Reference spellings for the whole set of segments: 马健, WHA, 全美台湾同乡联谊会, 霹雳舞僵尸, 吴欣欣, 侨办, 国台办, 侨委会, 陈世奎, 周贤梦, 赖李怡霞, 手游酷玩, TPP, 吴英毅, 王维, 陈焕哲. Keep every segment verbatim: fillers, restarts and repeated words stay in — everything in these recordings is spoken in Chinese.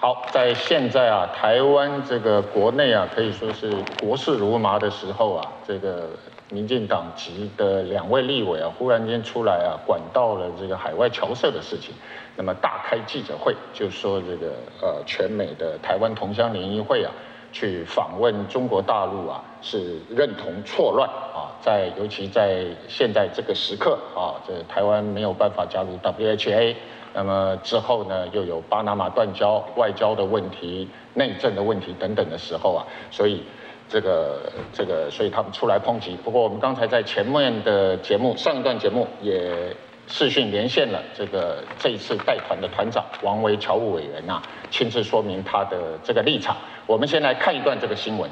好，在现在啊，台湾这个国内啊，可以说是国事如麻的时候啊，这个民进党籍的两位立委啊，忽然间出来啊，管到了这个海外侨社的事情，那么大开记者会，就说这个呃，全美的台湾同乡联谊会啊，去访问中国大陆啊，是认同错乱啊，在尤其在现在这个时刻啊，这台湾没有办法加入 W H A。 那么之后呢，又有巴拿马断交、外交的问题、内政的问题等等的时候啊，所以这个这个，所以他们出来抨击。不过我们刚才在前面的节目，上一段节目也视讯连线了这个这一次带团的团长王维侨务委员呐、啊，亲自说明他的这个立场。我们先来看一段这个新闻。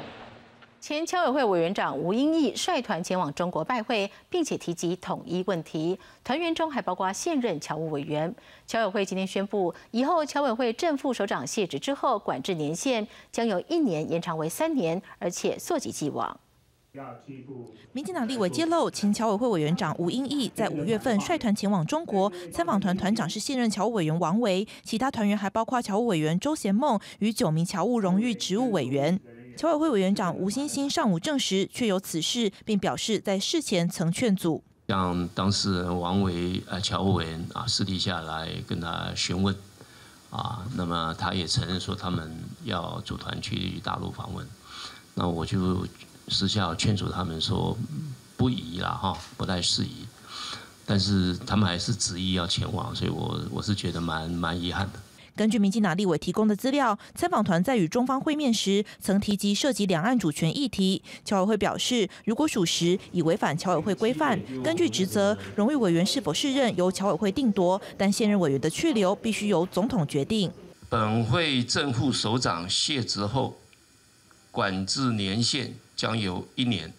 前侨委会委员长吴英毅率团前往中国拜会，并且提及统一问题。团员中还包括现任侨务委员。侨委会今天宣布，以后侨委会正副首长卸职之后，管制年限将由一年延长为三年，而且溯及既往。 民进党立委揭露，前侨委会委员长吴英毅在五月份率团前往中国，参访团团长是现任侨务委员王维，其他团员还包括侨务委员周贤梦与九名侨务荣誉职务委员。 侨委会委员长吴欣欣上午证实确有此事，并表示在事前曾劝阻。像当事人王维呃侨务委员啊，私底下来跟他询问啊，那么他也承认说他们要组团去大陆访问，那我就私下劝阻他们说不宜啦哈，不太适宜，但是他们还是执意要前往，所以我我是觉得蛮蛮遗憾的。 根据民进党立委提供的资料，参访团在与中方会面时，曾提及涉及两岸主权议题。侨委会表示，如果属实，已违反侨委会规范。根据职责，荣誉委员是否适任由侨委会定夺，但现任委员的去留必须由总统决定。本会正副首长卸职后，管制年限将由一年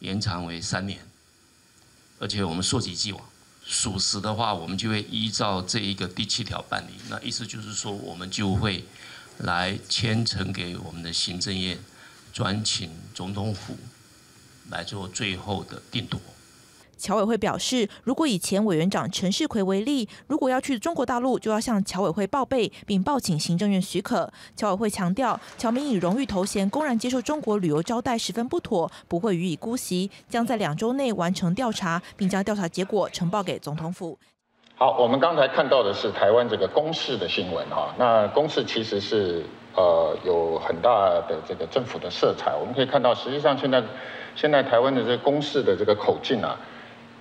延长为三年，而且我们溯及既往。 属实的话，我们就会依照这一个第七条办理。那意思就是说，我们就会来签呈给我们的行政院，转请总统府来做最后的定夺。侨委会表示，如果以前委员长陈世奎为例，如果要去中国大陆，就要向侨委会报备，并报请行政院许可。侨委会强调，侨民以荣誉头衔公然接受中国旅游招待十分不妥，不会予以姑息，将在两周内完成调查，并将调查结果呈报给总统府。好，我们刚才看到的是台湾这个公视的新闻哈，那公视其实是呃有很大的这个政府的色彩，我们可以看到，实际上现在现在台湾的这个公视的这个口径啊。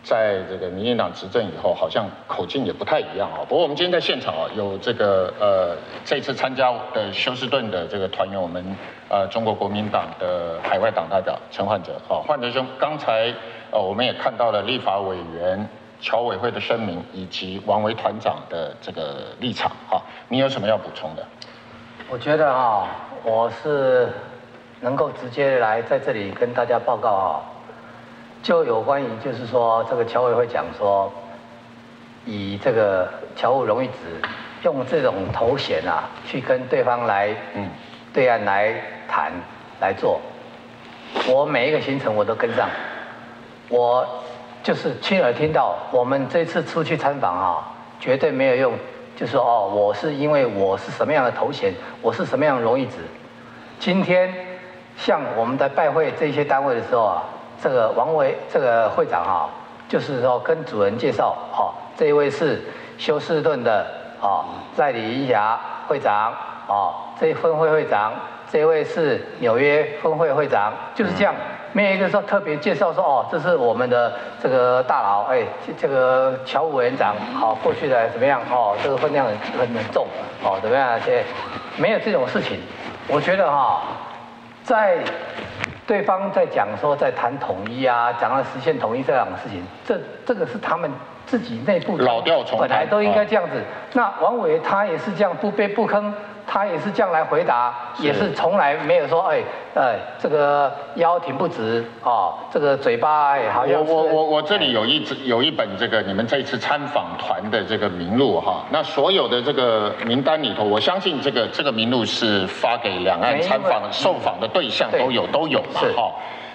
在这个民进党执政以后，好像口径也不太一样啊、哦。不过我们今天在现场啊，有这个呃，这次参加的休斯顿的这个团员，我们呃中国国民党的海外党代表陈焕哲啊，焕哲兄，刚才呃我们也看到了立法委员侨委会的声明以及王维团长的这个立场啊，你有什么要补充的？我觉得啊，我是能够直接来在这里跟大家报告啊。 就有关于就是说，这个侨委会讲说，以这个侨务荣誉职用这种头衔啊，去跟对方来，嗯，对岸来谈来做。我每一个行程我都跟上，我就是亲耳听到，我们这次出去参访啊，绝对没有用，就说哦，我是因为我是什么样的头衔，我是什么样的荣誉职。今天像我们在拜会这些单位的时候啊。 这个王维这个会长啊，就是说跟主人介绍，好、哦，这一位是休斯顿的啊赖李怡霞会长，哦，这一分会会长，这一位是纽约分会会长，就是这样，没有一个说特别介绍说哦，这是我们的这个大佬，哎，这个侨务委员长，好、哦，过去的怎么样，哦，这个分量很很很重，哦，怎么样，哎，没有这种事情，我觉得哈、哦，在。 对方在讲说在谈统一啊，讲到实现统一这两个事情，这这个是他们自己内部老调重弹，本来都应该这样子。那王伟他也是这样不卑不吭，他也是这样来回答，是也是从来没有说哎哎这个腰挺不直啊、哦，这个嘴巴哎好像。我我我我这里有一有一本这个你们这一次参访团的这个名录哈，那所有的这个名单里头，我相信这个这个名录是发给两岸参访受访的对象都有都有。 是哈、哦，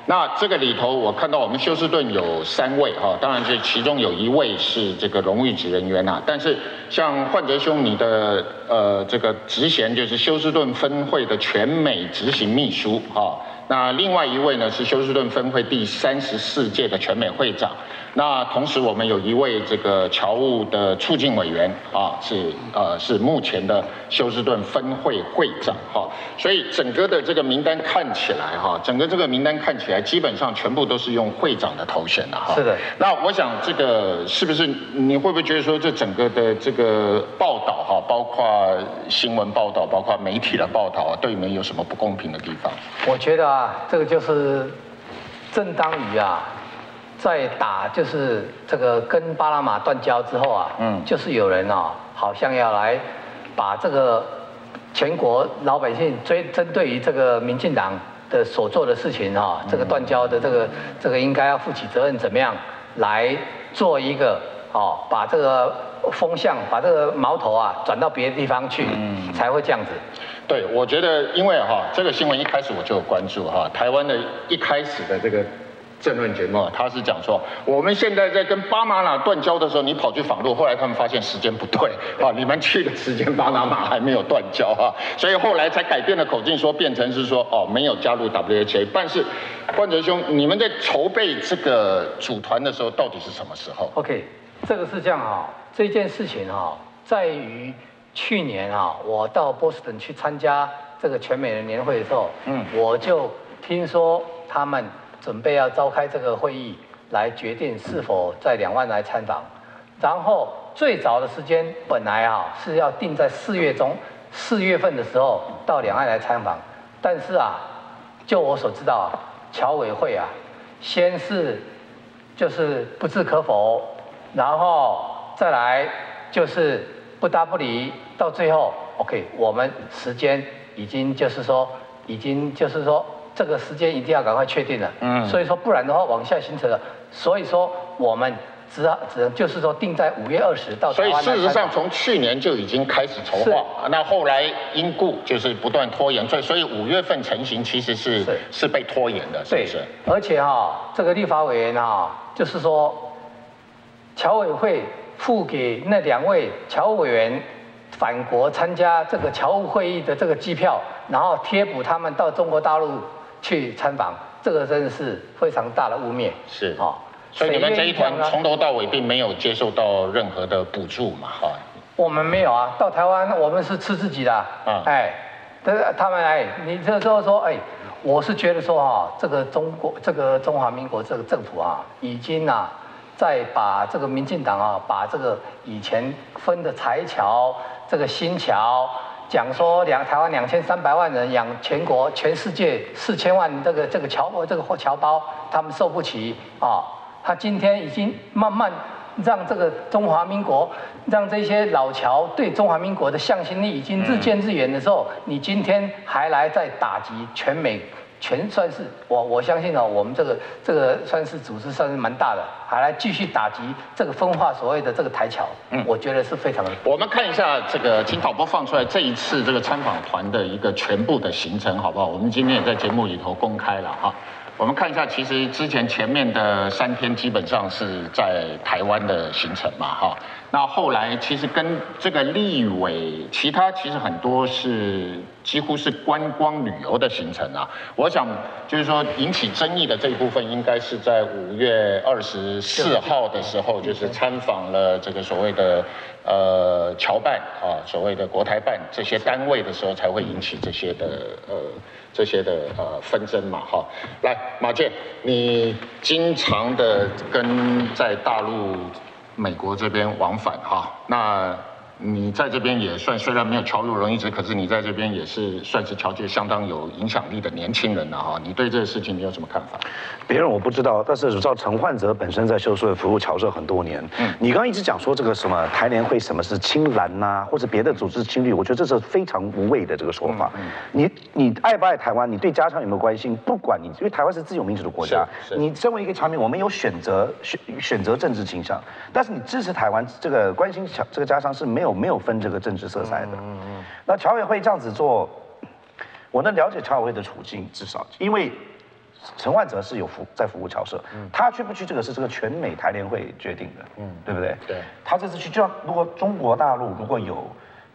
那这个里头，我看到我们休斯顿有三位哈，当然是其中有一位是这个荣誉职人员啊。但是像焕哲兄你的呃这个职衔就是休斯顿分会的全美执行秘书哈，那另外一位呢是休斯顿分会第三十四届的全美会长。那同时我们有一位这个侨务的促进委员啊，是呃是目前的休斯顿分会会长哈。所以整个的这个名单看起来哈，整个这个名单看起来。基本上全部都是用会长的头衔的哈。是的。那我想这个是不是你会不会觉得说这整个的这个报道哈，包括新闻报道，包括媒体的报道，对你们有什么不公平的地方？我觉得啊，这个就是正当于啊，在打就是这个跟巴拿马断交之后啊，嗯，就是有人啊，好像要来把这个全国老百姓追针对于这个民进党。的所做的事情哈、哦，这个断交的这个这个应该要负起责任，怎么样来做一个哦，把这个风向、把这个矛头啊转到别的地方去，嗯、才会这样子。对，我觉得因为哈、哦、这个新闻一开始我就有关注哈、哦，台湾的一开始的这个政论节目，他是讲说我们现在在跟巴拿马断交的时候，你跑去访陆，后来他们发现时间不对啊，你们去的时间巴拿马还没有断交啊，所以后来才改变了口径，说变成是说哦没有加入 W H A。但是焕哲兄，你们在筹备这个组团的时候，到底是什么时候 ？OK， 这个是这样哈、哦，这件事情哈、哦，在于去年哈、哦，我到波士顿去参加这个全美人年会的时候，嗯，我就听说他们准备要召开这个会议，来决定是否在两岸来参访。然后最早的时间本来啊是要定在四月中，四月份的时候到两岸来参访。但是啊，就我所知道啊，侨委会啊，先是就是不置可否，然后再来就是不搭不理，到最后 OK， 我们时间已经就是说，已经就是说。这个时间一定要赶快确定了，嗯，所以说不然的话往下行程了，所以说我们只只能就是说定在五月二十到。所以事实上从去年就已经开始筹划，那后来因故就是不断拖延，所以所以五月份成型其实是 是, 是被拖延的，是不是？而且哈、哦，这个立法委员哈、哦，就是说，侨委会付给那两位侨委员。返国参加这个侨务会议的这个机票，然后贴补他们到中国大陆去参访，这个真的是非常大的污蔑。是啊、哦，所以你们这一团从头到尾并没有接受到任何的补助嘛？哈，我们没有啊，到台湾我们是吃自己的。啊，哎，他们哎，你这时候说哎，我是觉得说哈、啊，这个中国这个中华民国这个政府啊，已经啊。再把这个民进党啊，把这个以前分的财侨、这个新侨，讲说两台湾两千三百万人养全国、全世界四千万这个这个侨这个侨胞，他们受不起啊！他今天已经慢慢让这个中华民国，让这些老侨对中华民国的向心力已经日渐日远的时候，你今天还来再打击全美。全算是我我相信啊、哦，我们这个这个算是组织算是蛮大的，还来继续打击这个分化所谓的这个台侨，嗯，我觉得是非常的。我们看一下这个，请导播放出来这一次这个参访团的一个全部的行程，好不好？我们今天也在节目里头公开了哈。我们看一下，其实之前前面的三天基本上是在台湾的行程嘛，哈。那后来其实跟这个立委，其他其实很多是几乎是观光旅游的行程啊。我想就是说引起争议的这一部分，应该是在五月二十四号的时候，就是参访了这个所谓的呃侨办啊，所谓的国台办这些单位的时候，才会引起这些的呃这些的呃纷争嘛，哈。来，马健，你经常的跟在大陆。美国这边往返哈，那你在这边也算虽然没有侨入荣誉职，可是你在这边也是算是侨界相当有影响力的年轻人了哈。你对这个事情你有什么看法？别人我不知道，但是照陈焕哲本身在休斯顿服务侨社很多年，嗯，你刚刚一直讲说这个什么台联会什么是青蓝呐、啊，或者别的组织青绿，我觉得这是非常无谓的这个说法。嗯嗯、你你爱不爱台湾？你对家乡有没有关心？不管你，因为台湾是自由民主的国家，你身为一个侨民，我们有选择选选择政治倾向，但是你支持台湾这个关心这个家乡是没有。没有分这个政治色彩的，那侨委会这样子做，我能了解侨委会的处境，至少因为陈万泽是有服在服务侨社，嗯、他去不去这个是这个全美台联会决定的，嗯，对不对？对，他这次去，就像如果中国大陆如果有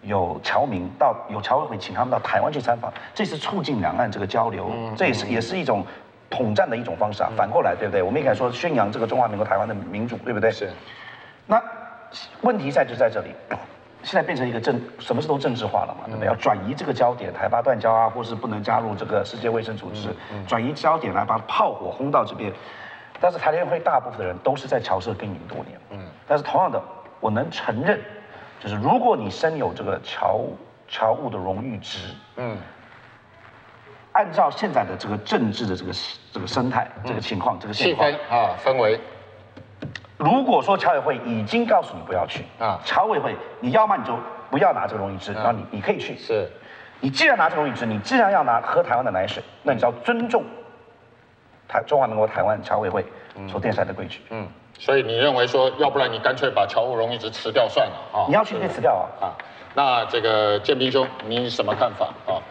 有侨民到有侨委会请他们到台湾去参访，这是促进两岸这个交流，嗯、这也是、嗯、也是一种统战的一种方式啊。嗯、反过来，对不对？我们也敢说宣扬这个中华民国台湾的民主，对不对？是。那问题在就在这里。现在变成一个政，什么事都政治化了嘛，对不对？嗯、要转移这个焦点，台巴断交啊，或是不能加入这个世界卫生组织，嗯嗯、转移焦点来把炮火轰到这边。但是台联会大部分的人都是在侨社耕耘多年，嗯，但是同样的，我能承认，就是如果你身有这个侨侨务的荣誉值，嗯，按照现在的这个政治的这个这个生态、嗯、这个情况、这个现况气氛啊氛围。如果说侨委会已经告诉你不要去啊，侨委会你要么你就不要拿这个荣誉值，啊、然后你你可以去。是，你既然拿这个荣誉值，你既然要拿喝台湾的奶水，那你就要尊重台中华民国台湾侨委会所定下的规矩。嗯。嗯，所以你认为说，要不然你干脆把侨务荣誉值辞掉算了啊？你要去被辞掉啊？啊，那这个建斌兄，你什么看法啊？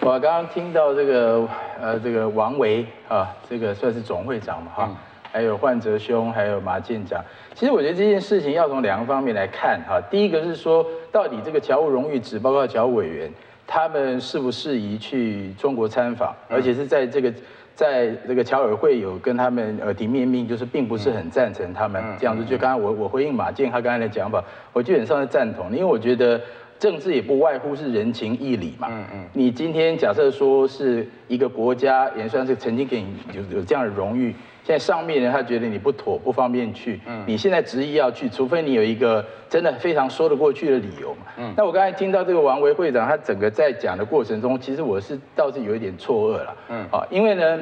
我刚刚听到这个呃，这个王维啊，这个算是总会长嘛哈。啊嗯，还有焕哲兄，还有马建长，其实我觉得这件事情要从两个方面来看哈。第一个是说，到底这个侨务荣誉值，包括侨委员，他们适不适宜去中国参访，而且是在这个，在这个侨委会有跟他们耳提面命，就是并不是很赞成他们这样子。就刚刚我我回应马建他刚才的讲法，我基本上是赞同，因为我觉得政治也不外乎是人情义理嘛。嗯嗯。你今天假设说是一个国家也算是曾经给你有有这样的荣誉。现在上面人他觉得你不妥，不方便去，嗯、你现在执意要去，除非你有一个真的非常说得过去的理由嘛。嗯、那我刚才听到这个王维会长他整个在讲的过程中，其实我是倒是有一点错愕了。嗯，啊，因为呢，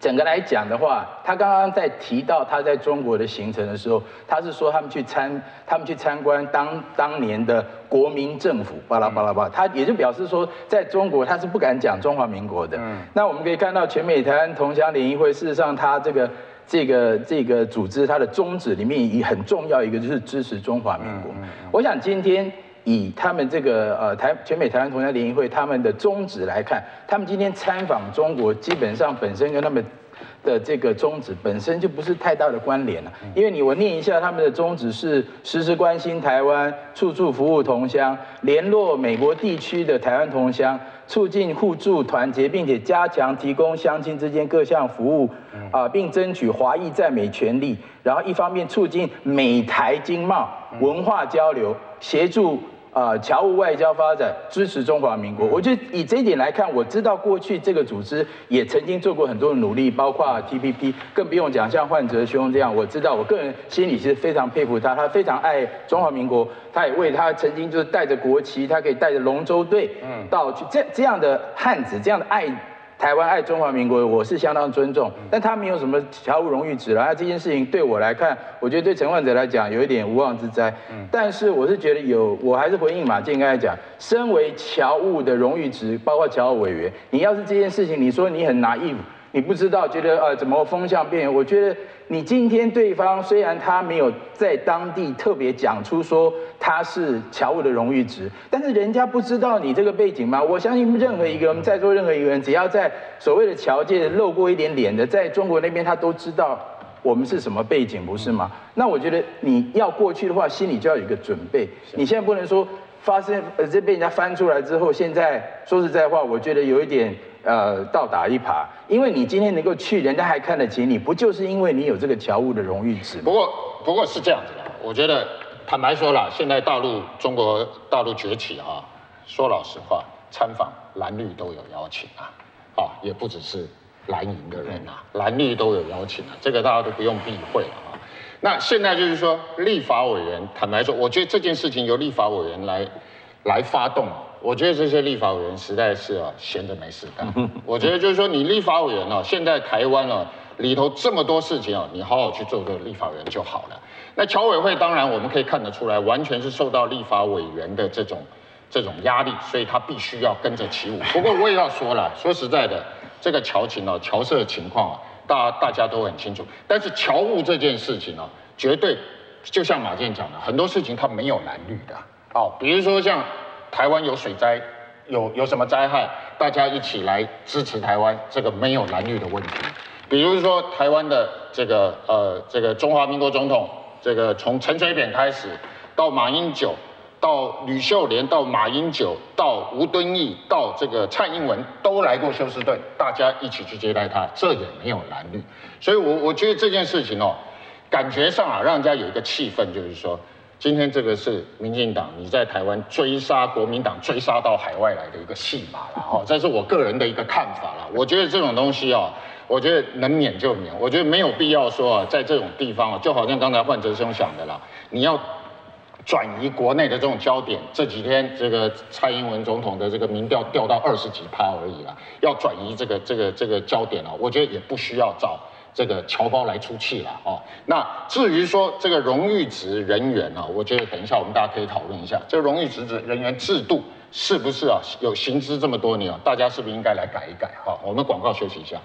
整个来讲的话，他刚刚在提到他在中国的行程的时候，他是说他们去参，他们去参观当当年的国民政府，巴拉巴拉巴拉，他也就表示说，在中国他是不敢讲中华民国的。嗯，那我们可以看到全美台湾同乡联谊会，事实上他这个这个这个组织它的宗旨里面，很重要一个就是支持中华民国。嗯嗯嗯、我想今天以他们这个呃台全美台湾同乡联谊会他们的宗旨来看，他们今天参访中国，基本上本身跟他们的这个宗旨本身就不是太大的关联了。因为你我念一下他们的宗旨是时时关心台湾，处处服务同乡，联络美国地区的台湾同乡，促进互助团结，并且加强提供乡亲之间各项服务啊、呃，并争取华裔在美权利。然后一方面促进美台经贸文化交流，协助啊，侨务外交发展，支持中华民国。我觉得以这一点来看，我知道过去这个组织也曾经做过很多的努力，包括 T P P， 更不用讲像焕哲兄这样，我知道我个人心里是非常佩服他，他非常爱中华民国，他也为他曾经就是带着国旗，他可以带着龙舟队，嗯，到去这这样的汉子，这样的爱台湾、爱中华民国，我是相当尊重，但他没有什么侨务荣誉值了。那这件事情对我来看，我觉得对陈万泽来讲有一点无妄之灾。嗯，但是我是觉得有，我还是回应马建刚才讲，身为侨务的荣誉值，包括侨务委员，你要是这件事情，你说你很naive，你不知道，觉得呃怎么风向变？我觉得你今天对方虽然他没有在当地特别讲出说他是侨务的荣誉值，但是人家不知道你这个背景吗？我相信任何一个我们在座任何一个人，只要在所谓的侨界露过一点脸的，在中国那边他都知道我们是什么背景，不是吗？那我觉得你要过去的话，心里就要有一个准备。你现在不能说发生呃这被人家翻出来之后，现在说实在话，我觉得有一点。呃，倒打一耙，因为你今天能够去，人家还看得起你，不就是因为你有这个侨务的荣誉值？不过，不过是这样子的，我觉得坦白说了，现在大陆中国大陆崛起啊，说老实话，参访蓝绿都有邀请啊，啊，也不只是蓝营的人啊，蓝绿都有邀请啊，这个大家都不用避讳了啊。那现在就是说，立法委员，坦白说，我觉得这件事情由立法委员来来发动。我觉得这些立法委员实在是啊，闲着没事干。我觉得就是说，你立法委员啊，现在台湾啊里头这么多事情啊，你好好去做做立法委员就好了。那侨委会当然我们可以看得出来，完全是受到立法委员的这种这种压力，所以他必须要跟着起舞。不过我也要说了，说实在的，这个侨情啊，侨社的情况啊，大大家都很清楚。但是侨务这件事情啊，绝对就像马建讲的，很多事情它没有蓝绿的啊、哦，比如说像。台湾有水灾，有有什么灾害，大家一起来支持台湾，这个没有蓝绿的问题。比如说台湾的这个呃这个中华民国总统，这个从陈水扁开始，到马英九，到吕秀莲，到马英九，到吴敦义，到这个蔡英文都来过休斯顿，大家一起去接待他，这也没有蓝绿。所以我我觉得这件事情哦，感觉上啊，让人家有一个气氛，就是说。 今天这个是民进党，你在台湾追杀国民党，追杀到海外来的一个戏码啦，哈，这是我个人的一个看法啦。我觉得这种东西啊，我觉得能免就免，我觉得没有必要说啊，在这种地方啊，就好像刚才范哲兄讲的啦，你要转移国内的这种焦点。这几天这个蔡英文总统的这个民调掉到二十几趴而已啦，要转移这个这个这个焦点啊，我觉得也不需要找。 这个侨胞来出气了哦。那至于说这个荣誉职人员啊，我觉得等一下我们大家可以讨论一下，这个荣誉职人员制度是不是啊有行之这么多年啊，大家是不是应该来改一改？哈，我们广告休息一下。